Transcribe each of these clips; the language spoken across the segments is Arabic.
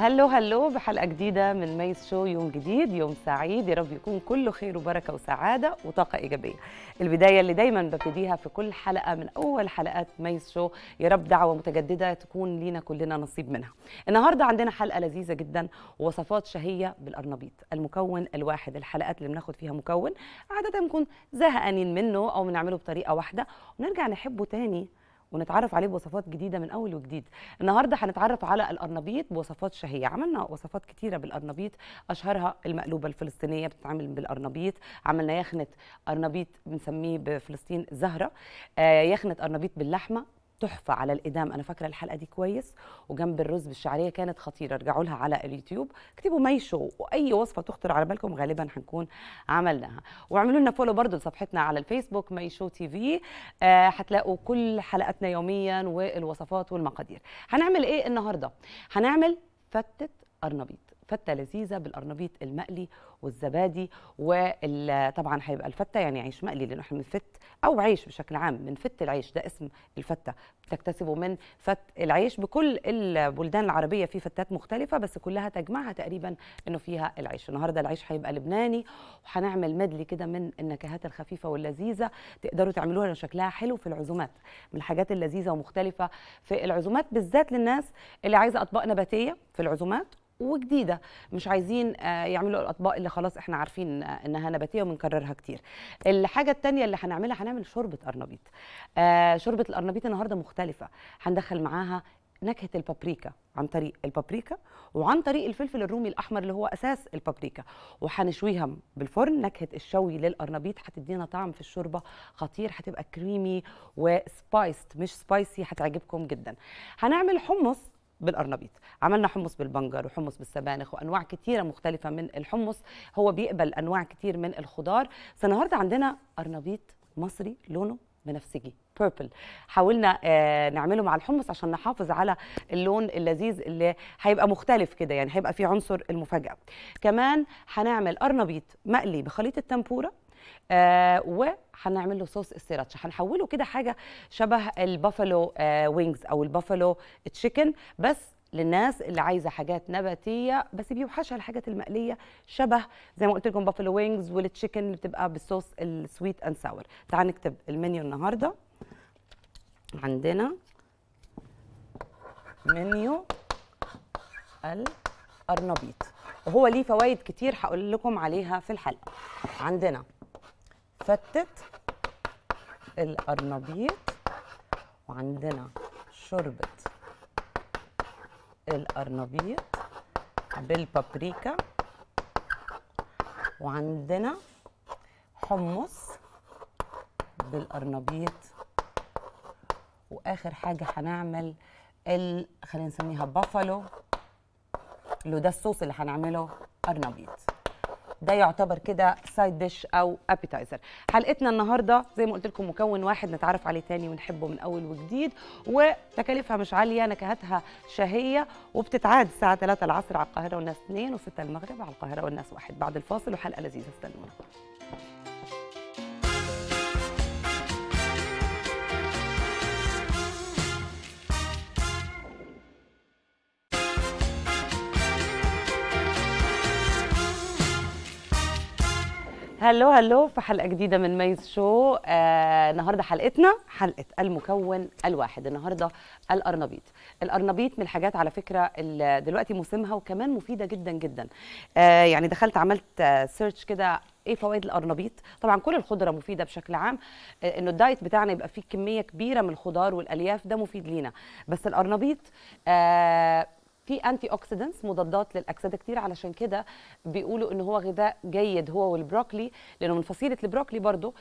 هلو بحلقة جديدة من مايز شو. يوم جديد، يوم سعيد، يا رب يكون كله خير وبركة وسعادة وطاقة إيجابية. البداية اللي دايما ببتديها في كل حلقة من أول حلقات مايز شو، يا رب دعوة متجددة تكون لينا كلنا نصيب منها. النهاردة عندنا حلقة لذيذة جدا ووصفات شهية بالأرنبيط المكون الواحد. الحلقات اللي بناخد فيها مكون عادة بنكون زهقانين منه أو بنعمله بطريقة واحدة ونرجع نحبه تاني ونتعرف عليه بوصفات جديدة من أول وجديد. النهاردة هنتعرف على الأرنبيط بوصفات شهية. عملنا وصفات كتيرة بالأرنبيط، أشهرها المقلوبة الفلسطينية بتتعمل بالأرنبيط، عملنا يخنة أرنبيط بنسميه بفلسطين زهرة، يخنة أرنبيط باللحمة تحفة على الإدام. أنا فاكرة الحلقة دي كويس، وجنب الرز بالشعرية كانت خطيرة. ارجعوا لها على اليوتيوب، اكتبوا ماي شو وأي وصفة تخطر على بالكم غالبا هنكون عملناها. واعملوا لنا فولو برضو لصفحتنا على الفيسبوك ماي شو تي في، هتلاقوا كل حلقاتنا يوميا والوصفات والمقادير. هنعمل إيه النهاردة؟ هنعمل فتة أرنبيط، فتة لذيذة بالأرنبيط المقلي والزبادي، وطبعا هيبقى الفتة يعني عيش مقلي، لأنه احنا بنفت أو عيش بشكل عام، بنفت العيش، ده اسم الفتة، بتكتسبه من فت العيش. بكل البلدان العربية في فتات مختلفة بس كلها تجمعها تقريبا إنه فيها العيش. النهاردة العيش هيبقى لبناني، وهنعمل مدلي كده من النكهات الخفيفة واللذيذة، تقدروا تعملوها لأن شكلها حلو في العزومات، من الحاجات اللذيذة ومختلفة في العزومات، بالذات للناس اللي عايزة أطباق نباتية في العزومات وجديدة، مش عايزين يعملوا الأطباق اللي خلاص احنا عارفين انها نباتية وبنكررها كتير. الحاجة التانية اللي هنعملها، هنعمل شوربة أرنبيط. شوربة الأرنبيط النهاردة مختلفة، هندخل معاها نكهة البابريكا عن طريق البابريكا وعن طريق الفلفل الرومي الأحمر اللي هو أساس البابريكا، وهنشويها بالفرن. نكهة الشوي للأرنبيط هتدينا طعم في الشوربة خطير، هتبقى كريمي وسبايست مش سبايسي، هتعجبكم جدا. هنعمل حمص بالأرنبيط، عملنا حمص بالبنجر وحمص بالسبانخ وأنواع كتيرة مختلفة من الحمص، هو بيقبل أنواع كتير من الخضار. فالنهاردة عندنا أرنبيط مصري لونه بنفسجي بيربل، حاولنا نعمله مع الحمص عشان نحافظ على اللون اللذيذ اللي هيبقى مختلف كده، يعني هيبقى فيه عنصر المفاجأة. كمان هنعمل أرنبيط مقلي بخليط التمبورة، وهنعمل له صوص السيراتشا، هنحوله كده حاجه شبه البافالو وينجز او البافالو تشيكن، بس للناس اللي عايزه حاجات نباتيه بس بيوحشها الحاجات المقليه، شبه زي ما قلت لكم بافالو وينجز والتشيكن اللي بتبقى بالصوص السويت اند ساور. تعالوا نكتب المنيو النهارده. عندنا منيو الارنبيط وهو ليه فوائد كتير هقول لكم عليها في الحلقه. عندنا فتة الأرنبيط، وعندنا شوربة الأرنبيط بالبابريكا، وعندنا حمص بالأرنبيط، وآخر حاجة هنعمل خلينا نسميها بافالو، اللي ده الصوص اللي هنعمله أرنبيط. ده يعتبر كده سايد ديش او ابيتايزر. حلقتنا النهارده زي ما قلت لكم مكون واحد نتعرف عليه تاني ونحبه من اول وجديد، وتكاليفها مش عاليه، نكهاتها شهيه، وبتتعاد الساعه 3 العصر على القاهره والناس 2 و6 المغرب على القاهره والناس 1. بعد الفاصل وحلقه لذيذه، استنونا. هلو في حلقة جديدة من مايز شو. النهاردة حلقتنا حلقة المكون الواحد. النهاردة الأرنبيط. الأرنبيط من الحاجات على فكرة دلوقتي موسمها وكمان مفيدة جدا جدا. يعني دخلت عملت سيرش كده ايه فوائد الأرنبيط. طبعا كل الخضرة مفيدة بشكل عام، انه الدايت بتاعنا يبقى فيه كمية كبيرة من الخضار والألياف، ده مفيد لينا، بس الأرنبيط في انتي اوكسيدنتس، مضادات للاكسده كتير، علشان كده بيقولوا ان هو غذاء جيد، هو والبروكلي، لانه من فصيله البروكلي برضو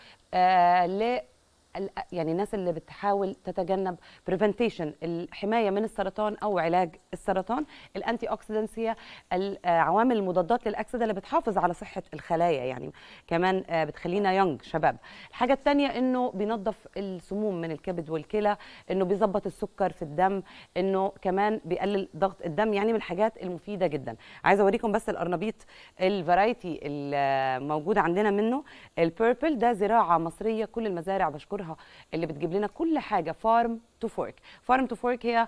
يعني الناس اللي بتحاول تتجنب بريفنتيشن، الحمايه من السرطان او علاج السرطان. الانتي اوكسيدنتس هي العوامل المضادات للاكسده اللي بتحافظ على صحه الخلايا، يعني كمان بتخلينا يونج شباب. الحاجه الثانيه انه بينظف السموم من الكبد والكلى، انه بيظبط السكر في الدم، انه كمان بيقلل ضغط الدم، يعني من الحاجات المفيده جدا. عايزه اوريكم بس الارنبيط الفرايتي الموجود عندنا منه البيربل، ده زراعه مصريه، كل المزارع بشكرها مصدرها اللي بتجيب لنا كل حاجه فارم تو فورك. فارم تو فورك هي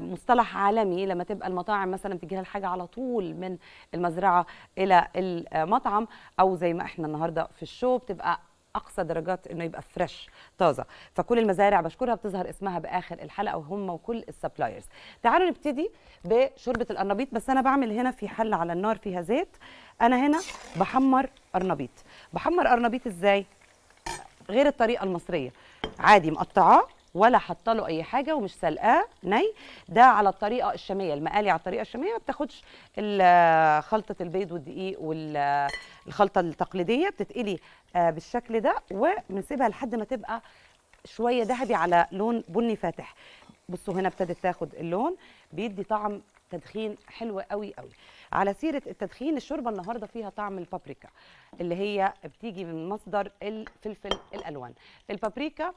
مصطلح عالمي لما تبقى المطاعم مثلا بتجي لها الحاجه على طول من المزرعه الى المطعم، او زي ما احنا النهارده في الشو بتبقى اقصى درجات انه يبقى فريش طازه. فكل المزارع بشكرها بتظهر اسمها باخر الحلقه وهم وكل السبلايرز. تعالوا نبتدي بشوربه القرنبيط. بس انا بعمل هنا في حله على النار فيها زيت، انا هنا بحمر قرنبيط. بحمر قرنبيط ازاي؟ غير الطريقه المصريه، عادي مقطعاه ولا حاطه له اي حاجه ومش سلقاه ني. ده على الطريقه الشاميه، المقالي على الطريقه الشاميه ما بتاخدش خلطه البيض والدقيق والخلطه التقليديه، بتتقلي بالشكل ده ونسيبها لحد ما تبقى شويه ذهبي على لون بني فاتح. بصوا هنا ابتدت تاخد اللون، بيدي طعم تدخين حلو قوي قوي. على سيره التدخين، الشوربه النهارده فيها طعم البابريكا اللي هي بتيجي من مصدر الفلفل الالوان. البابريكا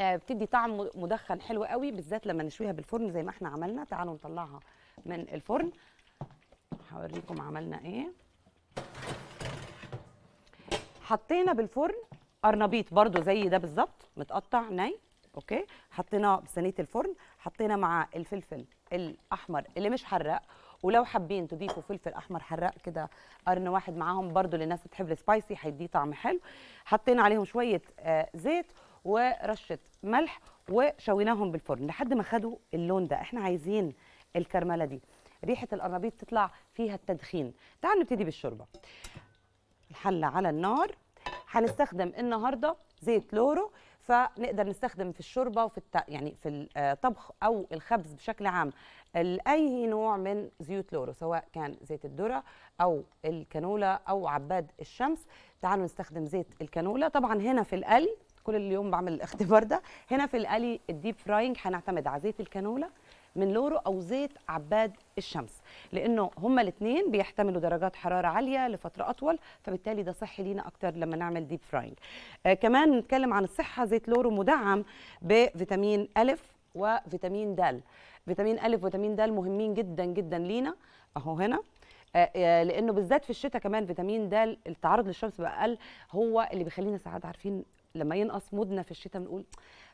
بتدي طعم مدخن حلو قوي، بالذات لما نشويها بالفرن زي ما احنا عملنا. تعالوا نطلعها من الفرن هوريكم عملنا ايه. حطينا بالفرن قرنبيط برضو زي ده بالظبط متقطع ني، اوكي، حطيناه بصينيه الفرن، حطينا مع الفلفل الاحمر اللي مش حراق، ولو حابين تضيفوا فلفل احمر حراق كده قرن واحد معاهم برضو للناس بتحب السبايسي هيديه طعم حلو. حطينا عليهم شويه زيت ورشه ملح وشويناهم بالفرن لحد ما خدوا اللون ده. احنا عايزين الكرمله دي، ريحه القرنبيط تطلع فيها التدخين. تعالوا نبتدي بالشوربه. الحله على النار، هنستخدم النهارده زيت لورو، فنقدر نستخدم في الشوربه وفي يعني في الطبخ او الخبز بشكل عام اي نوع من زيوت لورو، سواء كان زيت الذره او الكانولا او عباد الشمس. تعالوا نستخدم زيت الكانولا. طبعا هنا في القلي، كل اليوم بعمل الاختبار ده، هنا في القلي الديب فراينج هنعتمد على زيت الكانولا من لورو او زيت عباد الشمس، لانه هما الاثنين بيحتملوا درجات حراره عاليه لفتره اطول، فبالتالي ده صحي لينا اكتر لما نعمل ديب فراينج. كمان نتكلم عن الصحه، زيت لورو مدعم بفيتامين أ وفيتامين د. فيتامين أ وفيتامين د مهمين جدا جدا لينا اهو هنا، لانه بالذات في الشتاء كمان فيتامين د التعرض للشمس بقى اقل، هو اللي بيخلينا ساعات عارفين لما ينقص مودنا في الشتاء بنقول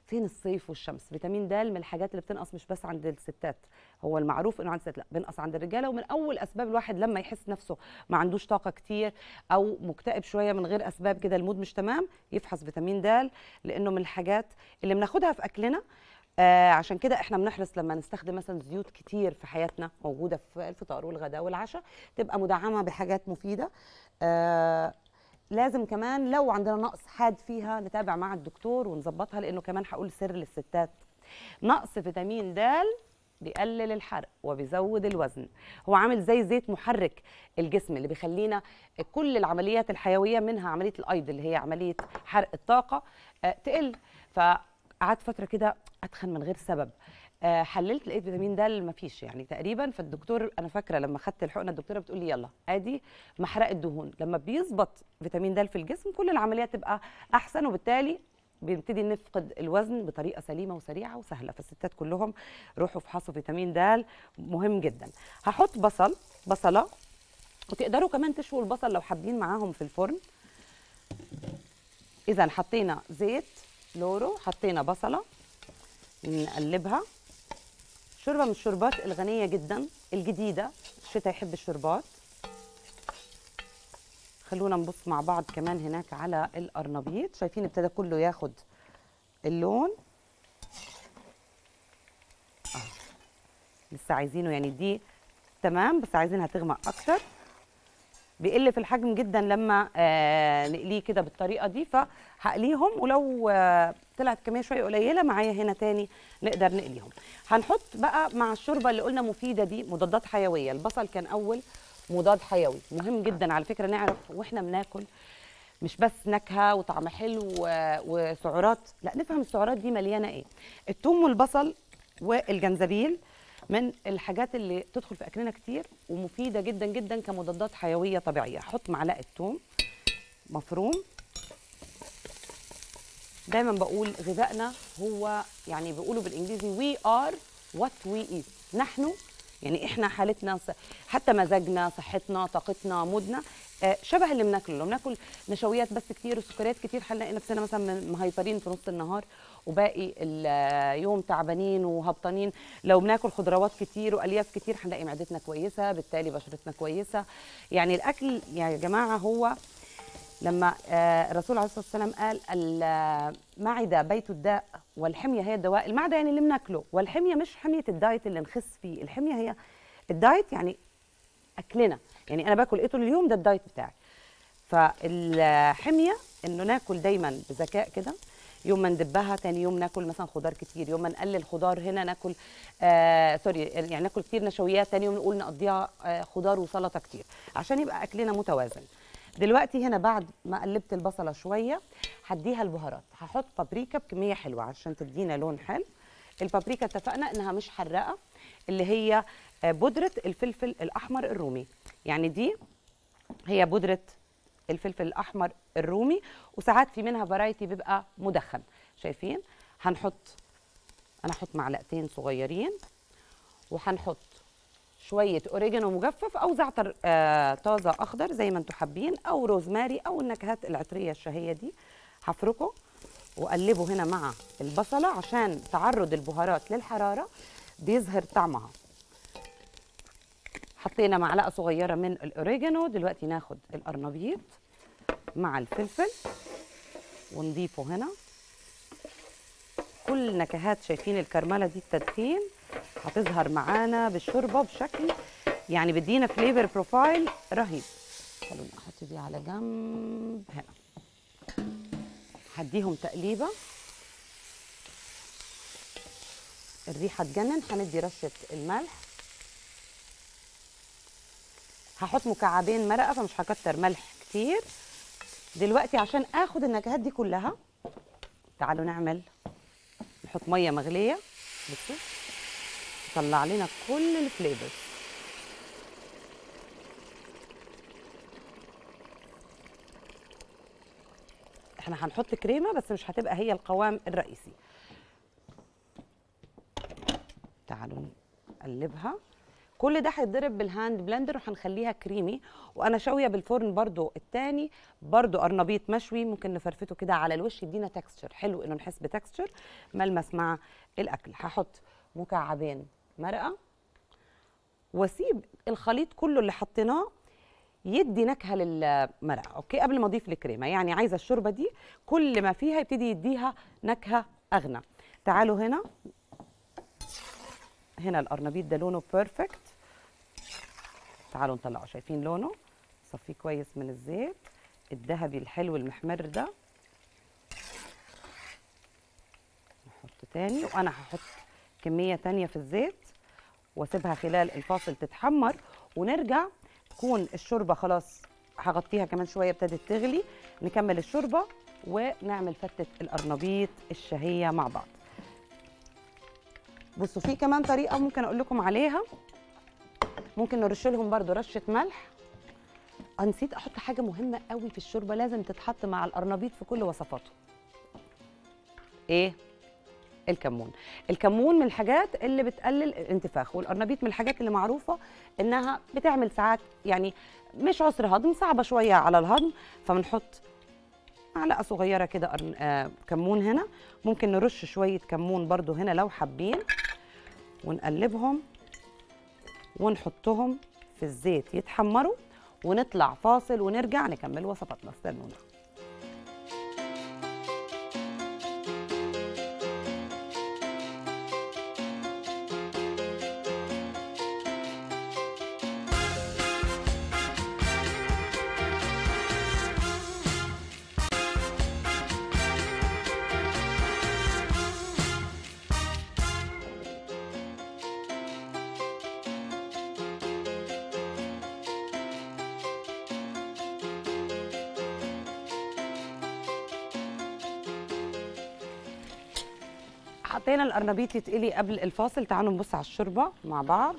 فين الصيف والشمس. فيتامين د من الحاجات اللي بتنقص مش بس عند الستات، هو المعروف انه عند الستات، لا بينقص عند الرجاله، ومن اول اسباب الواحد لما يحس نفسه ما عندوش طاقه كتير او مكتئب شويه من غير اسباب كده، المود مش تمام، يفحص فيتامين د لانه من الحاجات اللي بناخدها في اكلنا. عشان كده احنا بنحرص لما نستخدم مثلا زيوت كتير في حياتنا موجوده في الفطار والغداء والعشاء تبقى مدعمه بحاجات مفيده. لازم كمان لو عندنا نقص حاد فيها نتابع مع الدكتور ونظبطها، لانه كمان هقول سر للستات، نقص فيتامين د بيقلل الحرق وبيزود الوزن. هو عامل زي زيت محرك الجسم اللي بيخلينا كل العمليات الحيويه منها عمليه الايض اللي هي عمليه حرق الطاقه تقل. فقعدت فتره كده اتخن من غير سبب، حللت لقيت فيتامين د مفيش يعني تقريبا. فالدكتور انا فاكره لما خدت الحقنه الدكتوره بتقول لي يلا ادي محرق الدهون، لما بيظبط فيتامين د في الجسم كل العمليات تبقى احسن، وبالتالي بنبتدي نفقد الوزن بطريقه سليمه وسريعه وسهله. فالستات كلهم روحوا افحصوا فيتامين د، مهم جدا. هحط بصل، بصله، وتقدروا كمان تشووا البصل لو حابين معاهم في الفرن. اذا حطينا زيت لورو، حطينا بصله، نقلبها. شوربه من الشوربات الغنيه جدا الجديده، الشتاء يحب الشوربات. خلونا نبص مع بعض كمان هناك على القرنبيط، شايفين ابتدى كله ياخد اللون لسه عايزينه يعني دي تمام، بس عايزينها تغمق اكتر. بيقل في الحجم جدا لما نقليه كده بالطريقه دي، فهقليهم ولو طلعت كميه شويه قليله معايا هنا تاني نقدر نقليهم. هنحط بقى مع الشوربه اللي قلنا مفيده دي مضادات حيويه. البصل كان اول مضاد حيوي، مهم جدا على فكره نعرف واحنا بناكل مش بس نكهه وطعم حلو وسعرات، لا نفهم السعرات دي مليانه ايه. الثوم والبصل والجنزبيل من الحاجات اللي تدخل في اكلنا كتير ومفيده جدا جدا كمضادات حيويه طبيعيه. احط معلقه ثوم مفروم. دايما بقول غذائنا هو يعني بيقولوا بالانجليزي وي ار وات وي ايت، نحن يعني احنا حالتنا، حتى مزاجنا، صحتنا، طاقتنا، مودنا، شبه اللي بناكله. لو بناكل نشويات بس كتير وسكريات كتير، هنلاقي نفسنا مثلا مهيطرين في نص النهار وباقي اليوم تعبانين وهبطانين. لو بناكل خضروات كتير والياف كتير، هنلاقي معدتنا كويسه، بالتالي بشرتنا كويسه. يعني الاكل يا جماعه هو لما الرسول عليه الصلاه والسلام قال المعده بيت الداء والحميه هي الدواء. المعده يعني اللي بناكله، والحميه مش حميه الدايت اللي نخس فيه، الحميه هي الدايت يعني اكلنا. يعني انا باكل ايه طول اليوم، ده الدايت بتاعي. فالحميه انه ناكل دايما بذكاء كده، يوم ما ندبها تاني يوم ناكل مثلا خضار كتير، يوم ما نقلل خضار هنا ناكل سوري يعني ناكل كتير نشويات، تاني يوم نقول نقضيها خضار وسلطه كتير عشان يبقى اكلنا متوازن. دلوقتي هنا بعد ما قلبت البصله شويه هديها البهارات، هحط بابريكا بكميه حلوه عشان تدينا لون حلو. البابريكا اتفقنا انها مش حراقه، اللي هي بودره الفلفل الاحمر الرومي، يعني دي هي بودره الفلفل الاحمر الرومي، وساعات في منها فرايتي بيبقى مدخن. شايفين؟ هنحط، انا هحط معلقتين صغيرين، وهنحط شويه اوريجانو مجفف او زعتر طازه اخضر زي ما انتم حابين، او روزماري، او النكهات العطريه الشهيه دي. هفركه واقلبه هنا مع البصله عشان تعرض البهارات للحراره بيظهر طعمها. حطينا معلقه صغيره من الاوريجانو. دلوقتي ناخد القرنبيط مع الفلفل ونضيفه هنا. كل نكهات، شايفين الكرمله دي التدخين هتظهر معانا بالشوربه بشكل يعني بدينا فليفر بروفايل رهيب. خلونا احط دي على جنب هنا، هديهم تقليبه. الريحه تجنن. هندي رشه الملح. هحط مكعبين مرقه فمش هكتر ملح كتير. دلوقتي عشان اخد النكهات دي كلها تعالوا نعمل، نحط ميه مغليه. بصوا طلع لنا كل الفليفرز. احنا هنحط كريمه بس مش هتبقى هي القوام الرئيسي. تعالوا نقلبها. كل ده هيتضرب بالهاند بلندر وهنخليها كريمي. وانا شاويه بالفرن برضو التاني، برضو قرنبيط مشوي ممكن نفرفته كده على الوش يدينا تكستشر حلو، انه نحس بتكستشر ملمس مع الاكل. هحط مكعبين مرقه واسيب الخليط كله اللي حطيناه يدي نكهه للمرقه، اوكي، قبل ما اضيف الكريمه. يعني عايزه الشوربه دي كل ما فيها يبتدي يديها نكهه اغنى. تعالوا هنا، هنا القرنبيط ده لونه بيرفكت. تعالوا نطلعه. شايفين لونه؟ صفيه كويس من الزيت الذهبي الحلو المحمر ده. نحط تاني، وانا هحط كميه تانيه في الزيت واسيبها خلال الفاصل تتحمر ونرجع. تكون الشوربه خلاص هغطيها كمان شويه، ابتدت تغلي، نكمل الشوربه ونعمل فتة القرنبيط الشهيه مع بعض. بصوا في كمان طريقه ممكن اقول لكم عليها، ممكن نرش لهم برده رشه ملح. نسيت احط حاجه مهمه قوي في الشوربه لازم تتحط مع القرنبيط في كل وصفاته. ايه؟ الكمون. الكمون من الحاجات اللي بتقلل الانتفاخ، والقرنبيط من الحاجات اللي معروفه انها بتعمل ساعات يعني مش عسر هضم، صعبه شويه على الهضم، فبنحط معلقه صغيره كده كمون هنا. ممكن نرش شويه كمون برده هنا لو حابين، ونقلبهم ونحطهم في الزيت يتحمروا، ونطلع فاصل ونرجع نكمل وصفاتنا. استنونا. حطينا القرنبيط يتقلي قبل الفاصل. تعالوا نبص على الشوربه مع بعض.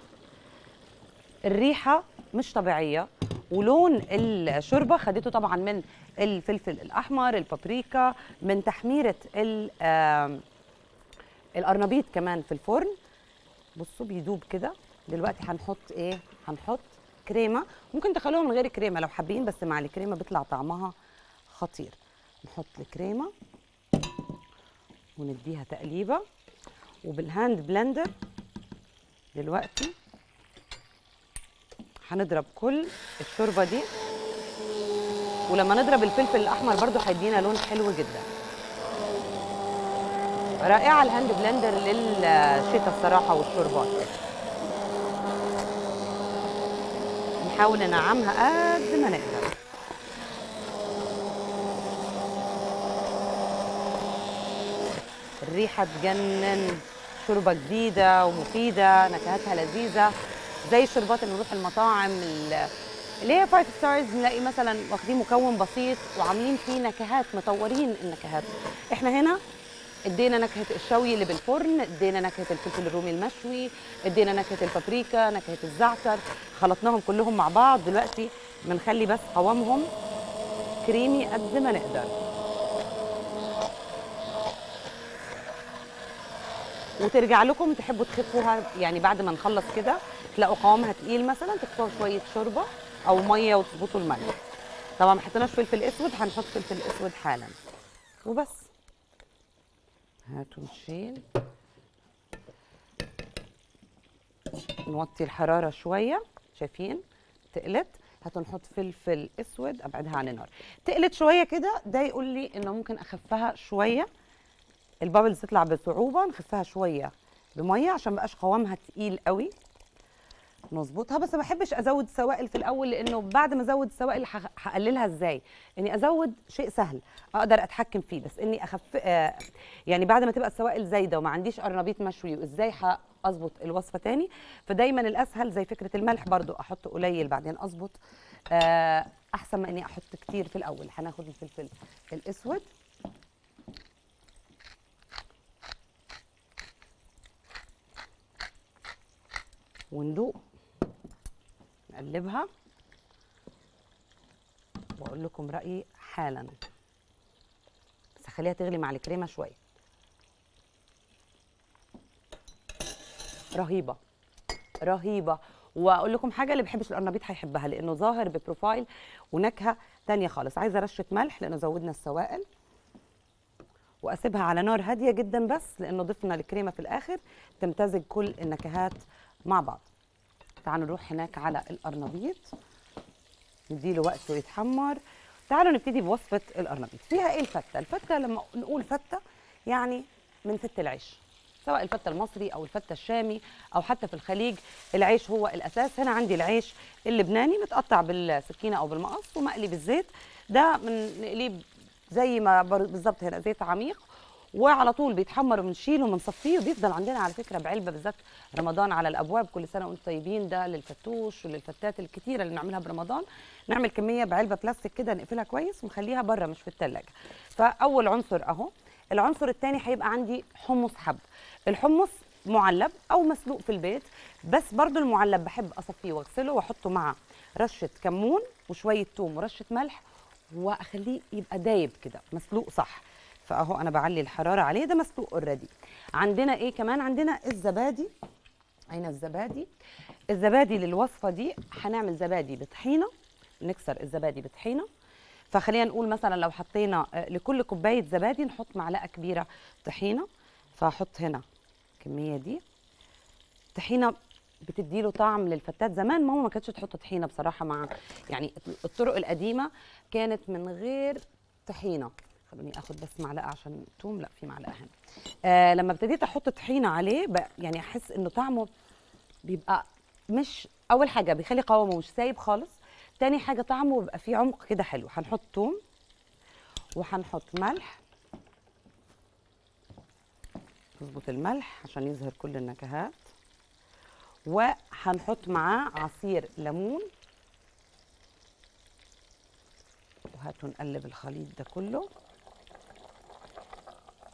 الريحه مش طبيعيه، ولون الشوربه خدته طبعا من الفلفل الاحمر، البابريكا، من تحميره القرنبيط كمان في الفرن. بصوا بيدوب كده. دلوقتي هنحط ايه؟ هنحط كريمه، ممكن تخلوها من غير كريمه لو حابين، بس مع الكريمه بيطلع طعمها خطير. نحط الكريمه ونديها تقليبه وبالهاند بلندر دلوقتي هنضرب كل الشوربه دي، ولما نضرب الفلفل الاحمر برضو هيدينا لون حلو جدا. رائعه الهاند بلندر للشتاء الصراحه والشوربات. نحاول ننعمها قد ما نقدر. الريحه تجنن، شوربه جديده ومفيده، نكهتها لذيذه زي الشوربات اللي بنروح المطاعم اللي هي 5 ستارز نلاقي مثلا واخدين مكون بسيط وعاملين فيه نكهات، مطورين النكهات. احنا هنا ادينا نكهه الشوي اللي بالفرن، ادينا نكهه الفلفل الرومي المشوي، ادينا نكهه البابريكا، نكهه الزعتر، خلطناهم كلهم مع بعض. دلوقتي بنخلي بس قوامهم كريمي قد ما نقدر، وترجع لكم تحبوا تخفوها يعني بعد ما نخلص كده تلاقوا قوامها تقيل مثلا تكتبوا شويه شوربه او ميه وتظبطوا الملح. طبعا ما حطيناش فلفل اسود، هنحط فلفل اسود حالا وبس. هاتوا نشيل، نوطي الحراره شويه، شايفين تقلت، هاتوا نحط فلفل اسود، ابعدها عن النار. تقلت شويه كده، ده يقول لي انه ممكن اخفها شويه، البابلز تطلع بصعوبه، نخفها شويه بميه عشان مبقاش قوامها تقيل قوي، نظبطها. بس ما بحبش ازود سوائل في الاول، لانه بعد ما ازود السوائل هقللها ازاي؟ اني ازود شيء سهل اقدر اتحكم فيه، بس اني يعني بعد ما تبقى السوائل زايده وما عنديش قرنبيط مشوي وازاي هظبط الوصفه تاني؟ فدايما الاسهل زي فكره الملح برضو، احط قليل بعدين اظبط احسن ما اني احط كتير في الاول. هناخد الفلفل الاسود وندوق، نقلبها واقول لكم رايي حالا، بس هخليها تغلي مع الكريمه شويه. رهيبه رهيبه، واقول لكم حاجه، اللي بيحبش القرنبيط هيحبها لانه ظاهر ببروفايل ونكهه ثانيه خالص. عايزه رشه ملح لانه زودنا السوائل، واسيبها على نار هاديه جدا بس لانه ضفنا الكريمه في الاخر تمتزج كل النكهات مع بعض. تعالوا نروح هناك على القرنبيط نديله وقته يتحمر. تعالوا نبتدي بوصفه القرنبيط. فيها ايه الفته؟ الفته لما نقول فته يعني من فت العيش، سواء الفته المصري او الفته الشامي او حتى في الخليج العيش هو الاساس. هنا عندي العيش اللبناني متقطع بالسكينه او بالمقص ومقلي بالزيت، ده من نقليه زي ما بالظبط هنا زيت عميق، وعلى طول بيتحمر وبنشيله وبنصفيه، وبيفضل عندنا على فكره بعلبه بالذات رمضان على الابواب. كل سنه وانتم طيبين، ده للفتوش وللفتات الكتيره اللي بنعملها برمضان، نعمل كميه بعلبه بلاستيك كده نقفلها كويس ونخليها بره مش في الثلاجه. فاول عنصر اهو. العنصر الثاني هيبقى عندي حمص حب. الحمص معلب او مسلوق في البيت، بس برضو المعلب بحب اصفيه واغسله واحطه مع رشه كمون وشويه ثوم ورشه ملح واخليه يبقى دايب كده مسلوق صح. فاهو انا بعلي الحراره عليه، ده مسلوق اوريدي. عندنا ايه كمان؟ عندنا الزبادي. اين الزبادي؟ الزبادي للوصفه دي هنعمل زبادي بطحينه، نكسر الزبادي بطحينه. فخلينا نقول مثلا لو حطينا لكل كوبايه زبادي نحط معلقه كبيره طحينه، فهحط هنا الكميه دي. طحينه بتديله طعم للفتات، زمان ماما ما كانتش تحط طحينه بصراحه، مع يعني الطرق القديمه كانت من غير طحينه. خلوني اخد بس معلقه عشان توم، لا في معلقه هنا. لما ابتديت احط طحينه عليه يعني احس انه طعمه بيبقى مش، اول حاجه بيخلي قوامه مش سايب خالص، تاني حاجه طعمه بيبقى فيه عمق كده حلو. هنحط توم وهنحط ملح، نظبط الملح عشان يظهر كل النكهات، وهنحط معاه عصير ليمون، وهاتوا نقلب الخليط ده كله.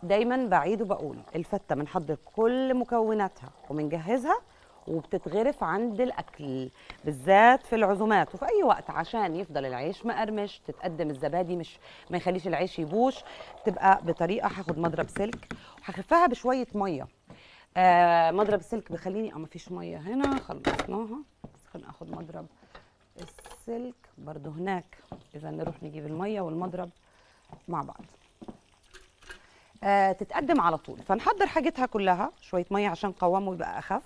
دايما بعيد وبقول الفته بنحضر كل مكوناتها وبنجهزها وبتتغرف عند الاكل بالذات في العزومات وفي اي وقت، عشان يفضل العيش مقرمش، تتقدم الزبادي مش ما يخليش العيش يبوش، تبقى بطريقه. هاخد مضرب سلك وهخفها بشويه ميه. مضرب السلك بيخليني ما فيش ميه هنا، خلصناها، بس هناخد مضرب السلك برضو هناك. إذا نروح نجيب المية والمضرب مع بعض. تتقدم على طول. فنحضر حاجتها كلها، شوية مية عشان قوامه يبقى أخف.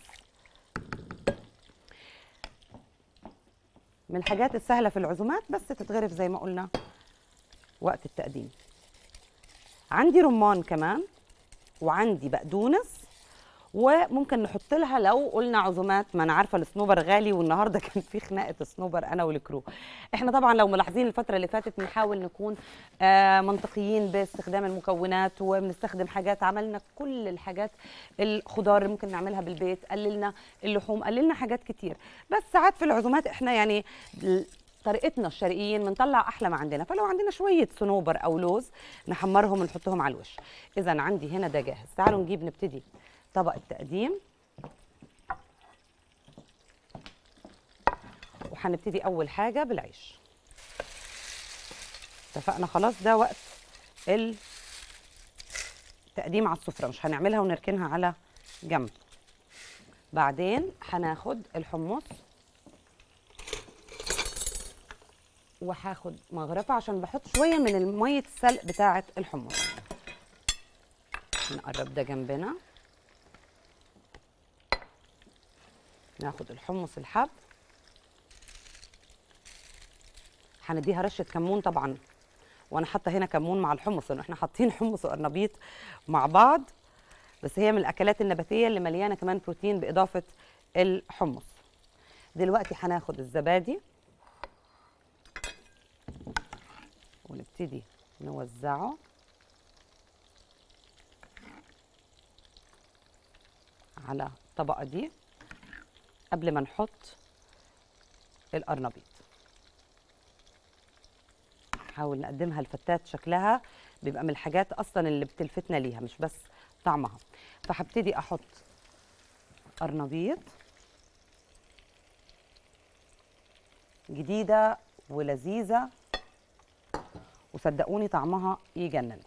من الحاجات السهلة في العزومات، بس تتغرف زي ما قلنا وقت التقديم. عندي رمان كمان، وعندي بقدونس، وممكن نحط لها لو قلنا عزومات، ما انا عارفه الصنوبر غالي، والنهارده كان في خناقه صنوبر انا والكرو. احنا طبعا لو ملاحظين الفتره اللي فاتت بنحاول نكون منطقيين باستخدام المكونات، وبنستخدم حاجات، عملنا كل الحاجات، الخضار اللي ممكن نعملها بالبيت، قللنا اللحوم، قللنا حاجات كتير. بس ساعات في العزومات احنا يعني طريقتنا الشرقيين بنطلع احلى ما عندنا. فلو عندنا شويه صنوبر او لوز نحمرهم ونحطهم على الوش. اذا عندي هنا ده جاهز. تعالوا نجيب نبتدي طبق التقديم، وهنبتدي اول حاجه بالعيش. اتفقنا خلاص، ده وقت التقديم على السفره، مش هنعملها ونركنها على جنب. بعدين هناخد الحمص، وهاخد مغرفه عشان بحط شويه من ميه السلق بتاعه الحمص. نقرب ده جنبنا، ناخد الحمص الحب، هنديها رشه كمون طبعا. وانا حاطه هنا كمون مع الحمص، لانه احنا حاطين حمص وقرنبيط مع بعض، بس هي من الاكلات النباتيه اللي مليانه كمان بروتين باضافه الحمص. دلوقتي هناخد الزبادي ونبتدي نوزعه على الطبقه دي قبل ما نحط القرنبيط. نحاول نقدمها الفتات، شكلها بيبقى من الحاجات اصلا اللي بتلفتنا ليها، مش بس طعمها. فهبتدي احط قرنبيط جديده ولذيذه، وصدقوني طعمها يجنن.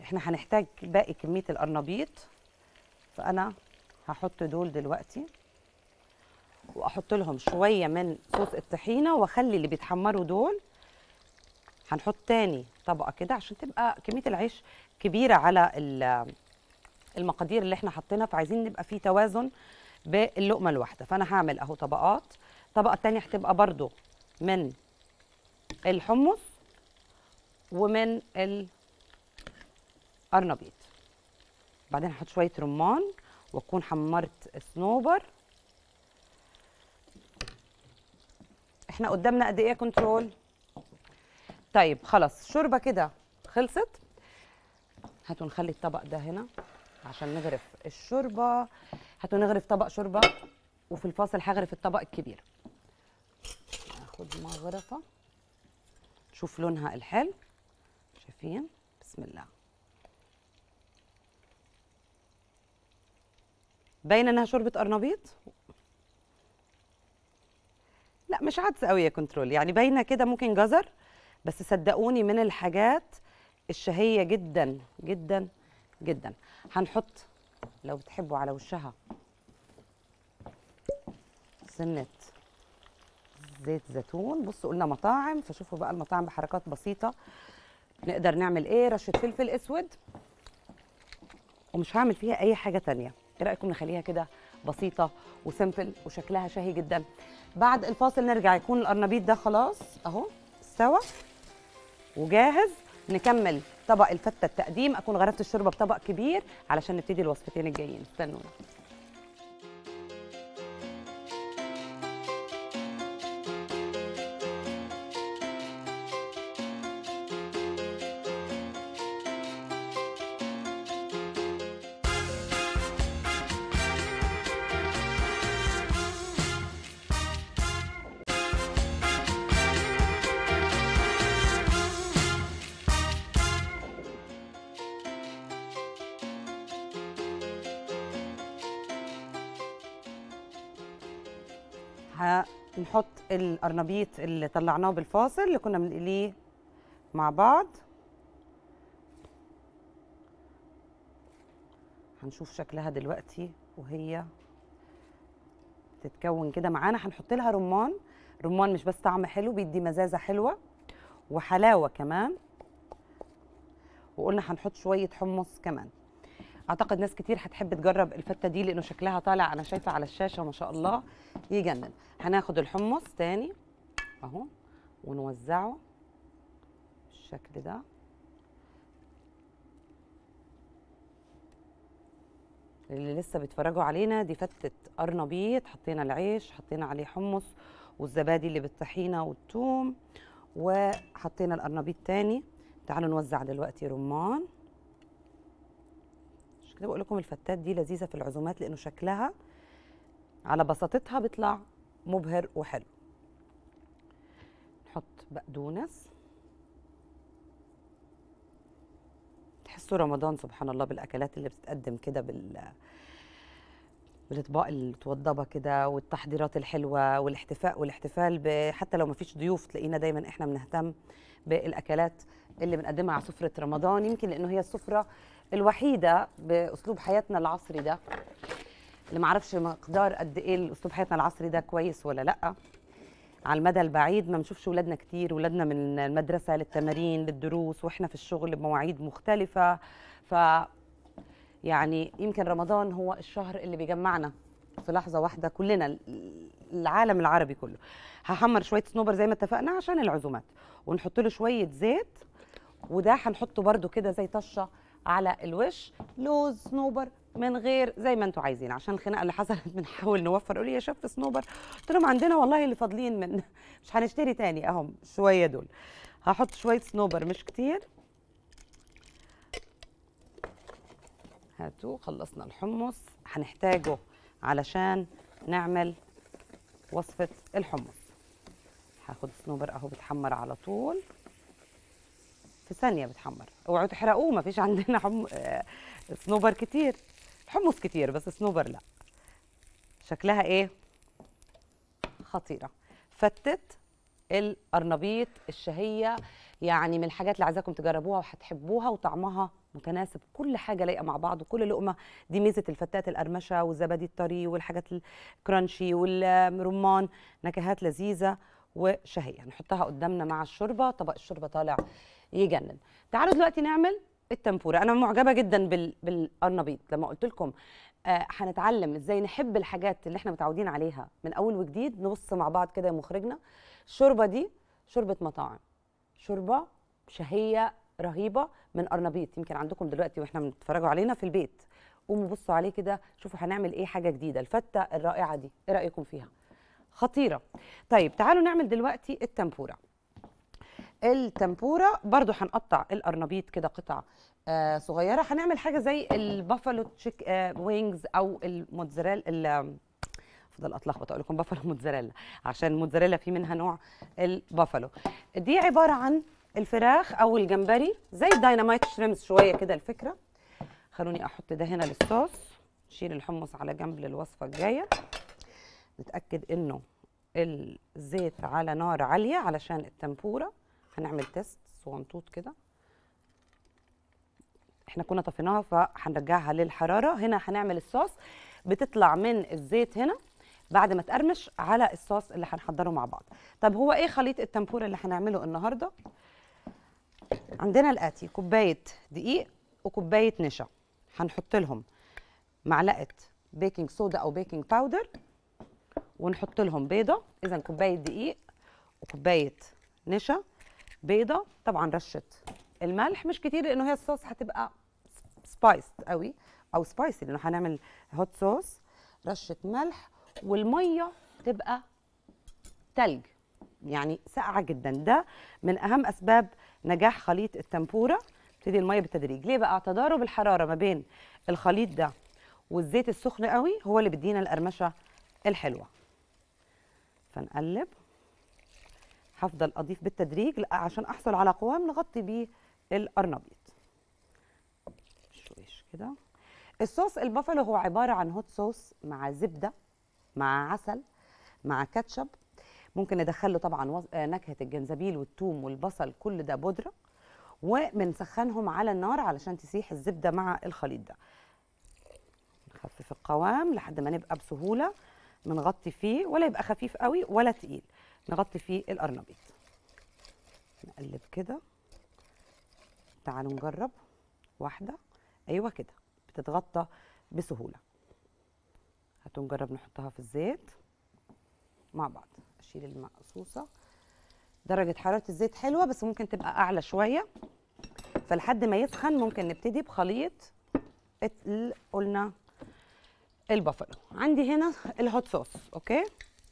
احنا هنحتاج باقي كميه القرنبيط، فانا هحط دول دلوقتي، واحط لهم شويه من صوص الطحينه، واخلي اللي بيتحمروا دول. هنحط تاني طبقه كده عشان تبقى كميه العيش كبيره على المقادير اللي احنا حاطينها، فعايزين نبقى في توازن باللقمه الواحده. فانا هعمل اهو طبقات. الطبقه التانيه هتبقى برضو من الحمص ومن القرنبيط. بعدين هحط شويه رمان، واكون حمرت صنوبر. احنا قدامنا قد ايه يا كنترول؟ طيب خلاص، الشوربه كده خلصت. هاتوا نخلي الطبق ده هنا عشان نغرف الشوربه. هاتوا نغرف طبق شوربه، وفي الفاصل هغرف الطبق الكبير. هاخد مغرفه، شوف لونها الحلو، شايفين؟ بسم الله، باينه انها شوربه قرنبيط. لا مش عدسه قوي يا كنترول، يعني باينه كده ممكن جزر، بس صدقوني من الحاجات الشهيه جدا جدا جدا. هنحط لو بتحبوا على وشها سنه زيت زيتون. بصوا قلنا مطاعم، فشوفوا بقى المطاعم بحركات بسيطه نقدر نعمل ايه. رشه فلفل اسود، ومش هعمل فيها اي حاجه تانيه. ايه رايكم نخليها كده بسيطه وسمبل، وشكلها شهي جدا. بعد الفاصل نرجع، يكون القرنبيط ده خلاص اهو استوى وجاهز. نكمل طبق الفته التقديم، اكون غرفت الشوربه بطبق كبير علشان نبتدي الوصفتين الجايين. استنونا. هنحط القرنبيط اللي طلعناه بالفاصل، اللي كنا بنقليه مع بعض. هنشوف شكلها دلوقتي وهي تتكون كده معانا. هنحط لها رمان، رمان مش بس طعم حلو، بيدي مزازه حلوه وحلاوه كمان. وقلنا هنحط شويه حمص كمان. اعتقد ناس كتير هتحب تجرب الفته دي لانه شكلها طالع، انا شايفه على الشاشه ما شاء الله يجنن. هناخد الحمص تاني اهو ونوزعه بالشكل ده. اللي لسه بيتفرجوا علينا، دي فتة قرنبيط، حطينا العيش، حطينا عليه حمص والزبادي اللي بالطحينه والثوم، وحطينا القرنبيط تاني. تعالوا نوزع دلوقتي رمان. مش كده بقول لكم الفتات دي لذيذه في العزومات لانه شكلها على بساطتها بيطلع مبهر وحلو. نحط بقدونس. تحسوا رمضان سبحان الله بالاكلات اللي بتتقدم كده بالاطباق المتوضبه كده والتحضيرات الحلوه والاحتفاء والاحتفال، حتى لو ما فيش ضيوف تلاقينا دايما احنا بنهتم بالاكلات اللي بنقدمها على سفره رمضان، يمكن لانه هي السفره الوحيده باسلوب حياتنا العصري ده، اللي ما اعرفش مقدار قد ايه اسلوب حياتنا العصري ده كويس ولا لا على المدى البعيد. ما بنشوفش ولادنا كتير، ولادنا من المدرسه للتمارين للدروس واحنا في الشغل بمواعيد مختلفه، ف يعني يمكن رمضان هو الشهر اللي بيجمعنا في لحظه واحده كلنا العالم العربي كله. هحمر شويه صنوبر زي ما اتفقنا عشان العزومات، ونحط له شويه زيت، وده هنحطه برده كده زي طشه على الوش، لوز صنوبر من غير زي ما انتوا عايزين، عشان الخناقه اللي حصلت بنحاول نوفر. قولوا لي يا شيف صنوبر، قلت لهم عندنا والله اللي فاضلين من مش هنشتري تاني اهم شويه دول. هحط شويه صنوبر مش كتير. هاتوا خلصنا الحمص، هنحتاجه علشان نعمل وصفه الحمص. هاخد صنوبر اهو بتحمر على طول، في ثانيه بتحمر، اوعوا تحرقوه ما فيش عندنا صنوبر كتير. حمص كتير بس صنوبر لا. شكلها ايه؟ خطيره. فتت القرنبيط الشهيه، يعني من الحاجات اللي عايزاكم تجربوها وهتحبوها، وطعمها متناسب، كل حاجه لايقه مع بعض، وكل لقمه. دي ميزه الفتات القرمشه والزبادي الطري والحاجات الكرانشي والرمان، نكهات لذيذه وشهيه. نحطها قدامنا مع الشوربه، طبق الشوربه طالع يجنن. تعالوا دلوقتي نعمل التنبوره. انا معجبه جدا بالقرنبيط، لما قلت لكم هنتعلم ازاي نحب الحاجات اللي احنا متعودين عليها من اول وجديد. نبص مع بعض كده يا مخرجنا، الشوربه دي شوربه مطاعم، شوربه شهيه رهيبه من قرنبيط. يمكن عندكم دلوقتي واحنا بنتفرجوا علينا في البيت، قوموا بصوا عليه كده شوفوا هنعمل ايه، حاجه جديده. الفته الرائعه دي ايه رايكم فيها؟ خطيره. طيب تعالوا نعمل دلوقتي التنبوره. التنبوره برضو هنقطع القرنبيط كده قطع صغيره. هنعمل حاجه زي البافالو تشيك وينجز او الموتزاريلا، افضل اتلخبط اقول لكم بافالو موتزاريلا عشان الموتزاريلا في منها نوع البافالو. دي عباره عن الفراخ او الجمبري زي الدايناميت شريمز شويه كده الفكره. خلوني احط ده هنا للصوص، نشيل الحمص على جنب للوصفه الجايه. نتاكد انه الزيت على نار عاليه علشان التنبوره. هنعمل تيست صغنطوط كده، احنا كنا طفيناها فهنرجعها للحراره. هنا هنعمل الصوص، بتطلع من الزيت هنا بعد ما تقرمش على الصوص اللي هنحضره مع بعض. طب هو ايه خليط التنبوره اللي هنعمله النهارده؟ عندنا الاتي: كوبايه دقيق وكوبايه نشا، هنحط لهم معلقه بيكنج صودا او بيكنج باودر، ونحط لهم بيضه. اذا كوبايه دقيق وكوبايه نشا، بيضه، طبعا رشه الملح مش كتير لانه هي الصوص هتبقى سبايسد قوي او سبايسي لانه هنعمل هوت صوص، رشه ملح، والميه تبقى تلج يعني ساقعه جدا. ده من اهم اسباب نجاح خليط التنبوره، تبتدي الميه بالتدريج. ليه بقى؟ تضارب الحراره ما بين الخليط ده والزيت السخن قوي هو اللي بيدينا القرمشه الحلوه. فنقلب، هفضل اضيف بالتدريج عشان احصل على قوام نغطي بيه القرنبيط. شويش كده. الصوص البافالو هو عباره عن هوت صوص مع زبده مع عسل مع كاتشب، ممكن ندخله طبعا نكهه الجنزبيل والثوم والبصل، كل ده بودره، وبنسخنهم على النار علشان تسيح الزبده مع الخليط ده. نخفف القوام لحد ما نبقى بسهوله بنغطي فيه، ولا يبقى خفيف قوي ولا تقيل. نغطي فيه القرنبيط. نقلب كده. تعالوا نجرب واحدة. ايوه كده بتتغطى بسهولة. هاتوا نجرب نحطها في الزيت مع بعض. اشيل المقصوصة. درجة حرارة الزيت حلوة بس ممكن تبقى اعلى شوية، فلحد ما يسخن ممكن نبتدي بخليط قلنا البافلو. عندي هنا الهوت صوص، اوكي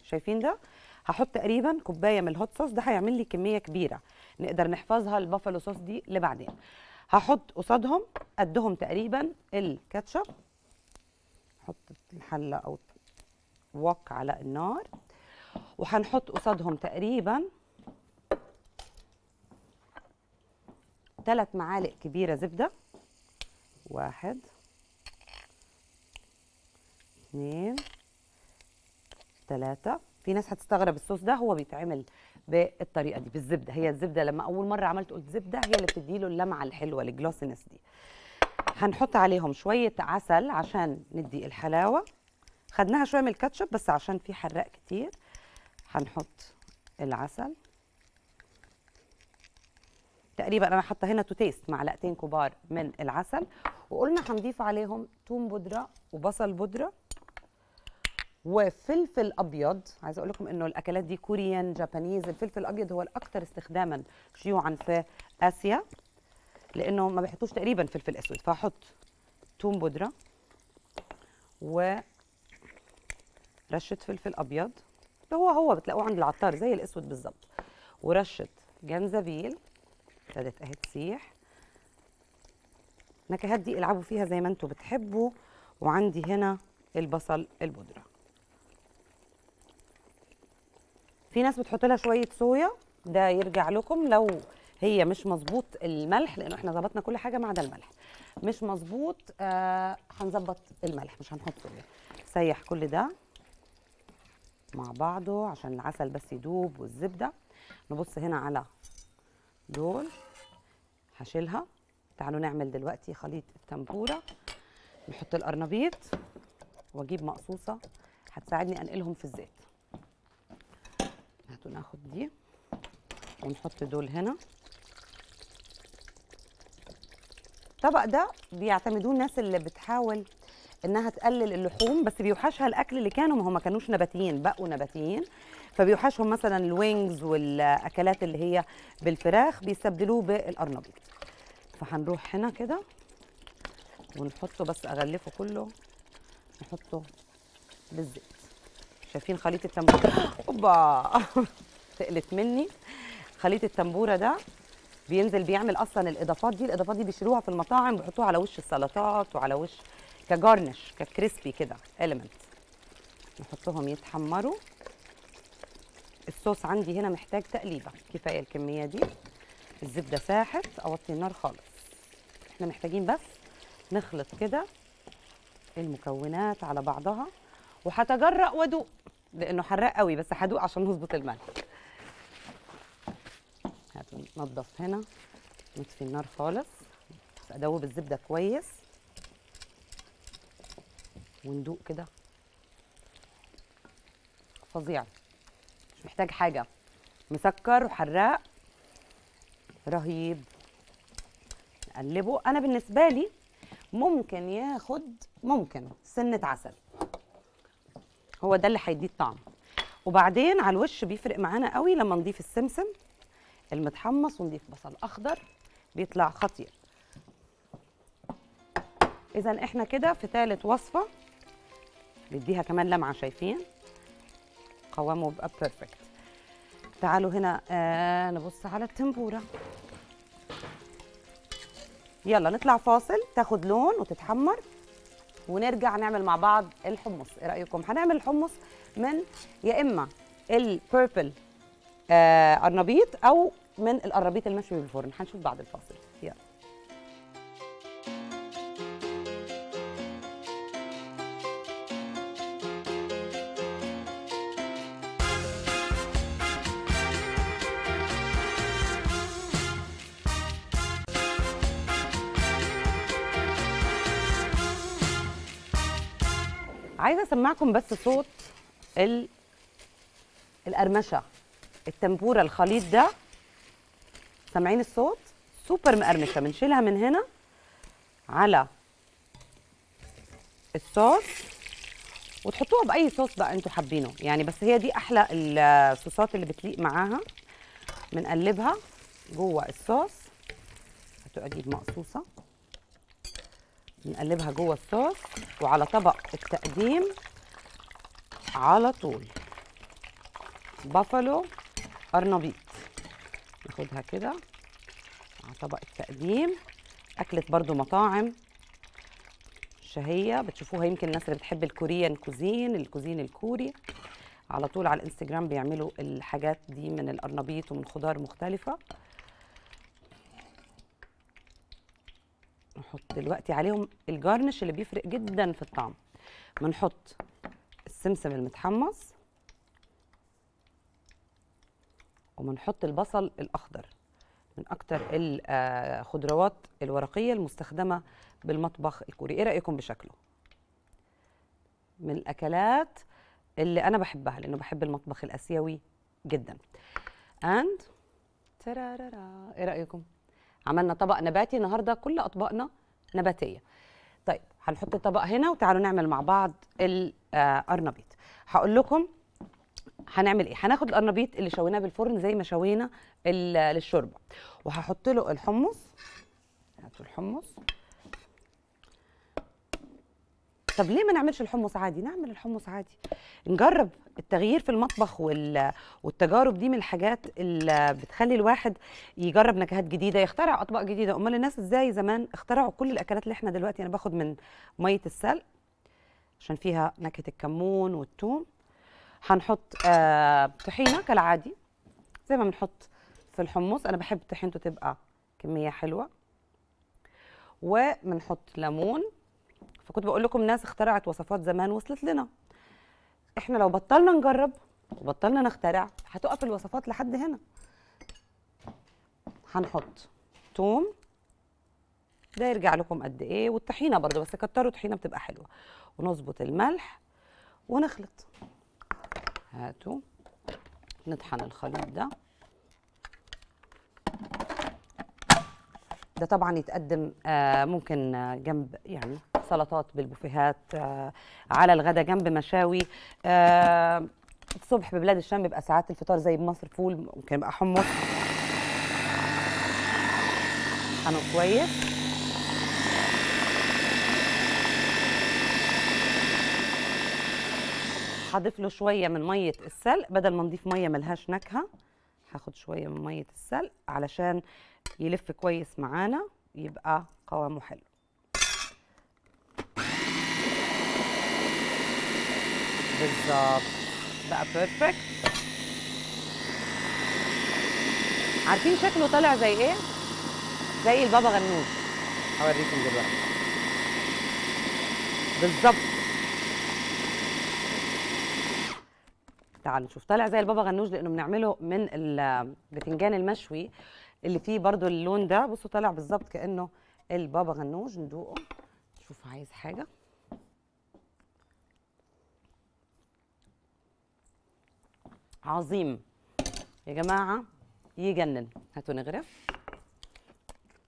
شايفين ده، هحط تقريبا كوبايه من الهوت صوص، ده هيعمل لي كميه كبيره نقدر نحفظها البافلو صوص دي لبعدين. هحط قصادهم قدهم تقريبا الكاتشب. احط الحله او وك على النار، وهنحط قصادهم تقريبا 3 معالق كبيره زبده. 1 2 3. في ناس هتستغرب الصوص ده هو بيتعمل بالطريقه دي بالزبده، هي الزبده لما اول مره عملت قلت زبده هي اللي بتديله اللمعه الحلوه الجلوسنس دي. هنحط عليهم شويه عسل عشان ندي الحلاوه، خدناها شويه من الكاتشب بس عشان في حراق كتير هنحط العسل. تقريبا انا حاطه هنا تو تيست، 2 معلقتين كبار من العسل، وقلنا هنضيف عليهم توم بودره وبصل بودره وفلفل ابيض. عايزه اقول لكم انه الاكلات دي كوريان جابانيز، الفلفل الابيض هو الاكثر استخداما شيوعا في اسيا لانه ما بيحطوش تقريبا فلفل اسود. فهحط توم بودره ورشه فلفل ابيض، هو بتلاقوه عند العطار زي الاسود بالظبط، ورشه جنزبيل. ابتدت اهي تسيح. النكهات دي العبوا فيها زي ما انتم بتحبوا. وعندي هنا البصل البودره. في ناس بتحط لها شويه صويا، ده يرجع لكم لو هي مش مظبوط الملح، لانه احنا ظبطنا كل حاجه ما عدا الملح. مش مظبوط هنظبط الملح، مش هنحط صويا. سيح كل ده مع بعضه عشان العسل بس يدوب والزبده. نبص هنا على دول هشيلها. تعالوا نعمل دلوقتي خليط التنبوره. نحط القرنبيط واجيب مقصوصه هتساعدني انقلهم في الزيت. هاتوا ناخد دي ونحط دول هنا. الطبق ده بيعتمدوه الناس اللي بتحاول انها تقلل اللحوم بس بيوحشها الاكل اللي كانوا، ما هم ما كانوش نباتيين بقوا نباتيين، فبيوحشهم مثلا الوينجز والاكلات اللي هي بالفراخ بيستبدلوه بالقرنبيط. فهنروح هنا كده ونحطه، بس اغلفه كله نحطه بالزيت. شايفين خليط التنبوره؟ اوبا تقلت مني. خليط التنبوره ده بينزل بيعمل اصلا الاضافات دي، الاضافات دي بيشيلوها في المطاعم بيحطوها على وش السلطات وعلى وش كجارنش ككريسبي كده إليمنت. نحطهم يتحمروا. الصوص عندي هنا محتاج تقليبه، كفايه الكميه دي. الزبده ساحت، اوطي النار خالص. احنا محتاجين بس نخلط كده المكونات على بعضها، وهتجرأ وادوق لانه حراق قوي، بس هدوق عشان نظبط الملح. هننضف هنا، نطفي النار خالص، ادوب الزبده كويس وندوق كده. فظيع، مش محتاج حاجه، مسكر وحراق رهيب. نقلبه. انا بالنسبه لي ممكن ياخد سنه عسل، هو ده اللي هيديه الطعم. وبعدين على الوش بيفرق معانا قوي لما نضيف السمسم المتحمص ونضيف بصل اخضر، بيطلع خطير. اذا احنا كده في ثالث وصفه نديها كمان لمعه. شايفين قوامه بقى بيرفكت. تعالوا هنا نبص على التنبوره. يلا نطلع فاصل تاخد لون وتتحمر ونرجع نعمل مع بعض الحمص. ايه رايكم؟ هنعمل الحمص من يا اما البيربل قرنبيط او من القرنبيط المشوي بالفرن. هنشوف بعد الفاصل. يلا. عايزه اسمعكم بس صوت القرمشه التنبوره الخليط ده، سامعين الصوت؟ سوبر مقرمشه. بنشيلها من هنا على الصوص، وتحطوها باي صوص بقى انتوا حابينه يعني، بس هي دي احلى الصوصات اللي بتليق معاها. بنقلبها جوه الصوص، هتجيب مقصوصه نقلبها جوه الصوص وعلى طبق التقديم على طول. بافالو قرنبيط، ناخدها كده على طبق التقديم. اكله برضو مطاعم شهيه بتشوفوها، يمكن الناس اللي بتحب الكوريان كوزين، الكوزين الكوري، على طول على الانستجرام بيعملوا الحاجات دي من القرنبيط ومن خضار مختلفه. نحط دلوقتي عليهم الجارنش اللي بيفرق جدا في الطعم. بنحط السمسم المتحمص، وبنحط البصل الاخضر، من اكتر الخضروات الورقيه المستخدمه بالمطبخ الكوري. ايه رايكم بشكله؟ من الاكلات اللي انا بحبها لانه بحب المطبخ الاسيوي جدا. اند ترارارا، ايه رايكم؟ عملنا طبق نباتي النهارده، كل اطباقنا نباتيه. طيب هنحط الطبق هنا وتعالوا نعمل مع بعض القرنبيط. هقول لكم هنعمل ايه. هناخد القرنبيط اللي شويناه بالفرن زي ما شوينا للشوربه، وهحط له الحمص. هاتوا الحمص. طب ليه ما نعملش الحمص عادي؟ نعمل الحمص عادي، نجرب التغيير في المطبخ، والتجارب دي من الحاجات اللي بتخلي الواحد يجرب نكهات جديده، يخترع اطباق جديده. امال الناس ازاي زمان اخترعوا كل الاكلات اللي احنا دلوقتي؟ انا باخد من ميه السلق عشان فيها نكهه الكمون والثوم. هنحط طحينه كالعادي زي ما بنحط في الحمص، انا بحب طحينته تبقى كميه حلوه. وبنحط ليمون، فكنت بقول لكم ناس اخترعت وصفات زمان وصلت لنا. احنا لو بطلنا نجرب وبطلنا نخترع هتقف الوصفات لحد هنا. هنحط ثوم، ده يرجع لكم قد ايه، والطحينه برضه، بس كتروا طحينه بتبقى حلوه. ونظبط الملح ونخلط. هاتوا نطحن الخليط ده. ده طبعا يتقدم ممكن جنب يعني سلطات بالبوفيهات، على الغدا، جنب مشاوي. الصبح ببلاد الشام بيبقى ساعات الفطار زي بمصر فول، ممكن يبقى حمص. طحنه كويس. هضيف له شويه من ميه السلق، بدل ما نضيف ميه ملهاش نكهه هاخد شويه من ميه السلق علشان يلف كويس معانا، يبقى قوامه حلو. بالظبط بقى بيرفكت. عارفين شكله طالع زي ايه؟ زي البابا غنوج. هوريكم دلوقتي بالظبط. تعالوا نشوف. طالع زي البابا غنوج لانه بنعمله من البتنجان المشوي اللي فيه برضو اللون ده. بصوا طالع بالظبط كانه البابا غنوج. ندوقه نشوف عايز حاجه. عظيم يا جماعه، يجنن. هاتوا نغرف.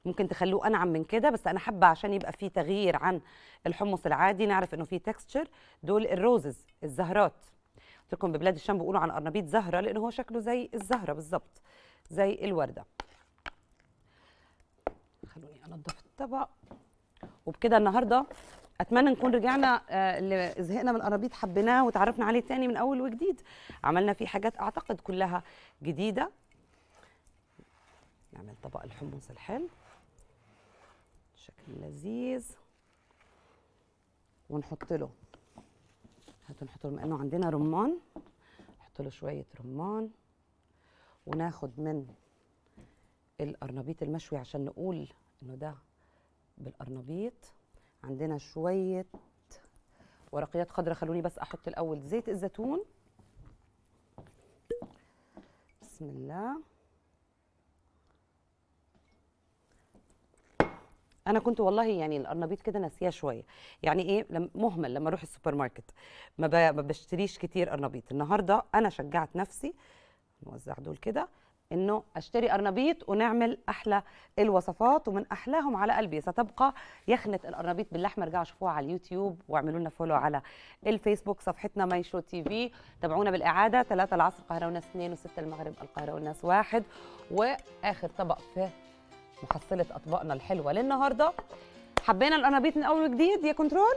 ممكن تخلوه انعم من كده، بس انا حابه عشان يبقى فيه تغيير عن الحمص العادي، نعرف انه فيه تكستشر. دول الروزز، الزهرات. قلت لكم ببلاد الشام بيقولوا عن قرنبيط زهره لان هو شكله زي الزهره بالظبط، زي الورده. خلوني انضف الطبق. وبكده النهارده اتمنى نكون رجعنا اللي زهقنا من القرنبيط حبيناه وتعرفنا عليه تاني من اول وجديد. عملنا فيه حاجات اعتقد كلها جديده. نعمل طبق الحمص الحلو شكل لذيذ، ونحط له هنحط له، بما انه عندنا رمان نحط له شويه رمان، وناخد من القرنبيط المشوي عشان نقول انه ده بالقرنبيط. عندنا شويه ورقيات خضراء. خلوني بس احط الاول زيت الزيتون. بسم الله. انا كنت والله يعني القرنبيط كده ناسياه شويه، يعني ايه مهمل لما اروح السوبر ماركت، ما بشتريش كتير قرنبيط. النهارده انا شجعت نفسي نوزع دول كده، انه اشتري قرنبيط ونعمل احلى الوصفات ومن احلاهم على قلبي. ستبقى يخنة القرنبيط باللحمه، ارجعوا شوفوها على اليوتيوب واعملوا لنا فولو على الفيسبوك، صفحتنا ماي شو تي في. تابعونا بالاعاده 3 العصر القاهره والناس 2 و6 المغرب القاهره والناس 1. واخر طبق في محصله اطباقنا الحلوه للنهارده، حبينا القرنبيط من اول وجديد يا كنترول،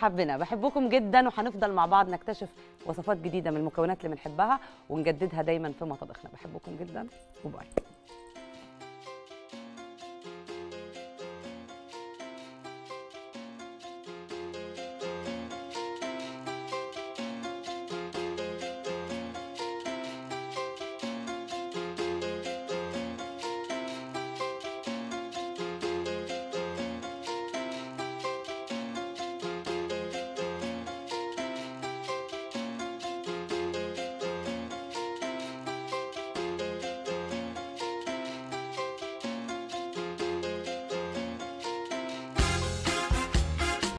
حبنا بحبكم جدا، وهنفضل مع بعض نكتشف وصفات جديده من المكونات اللي بنحبها ونجددها دايما في مطابخنا. بحبكم جدا وباي.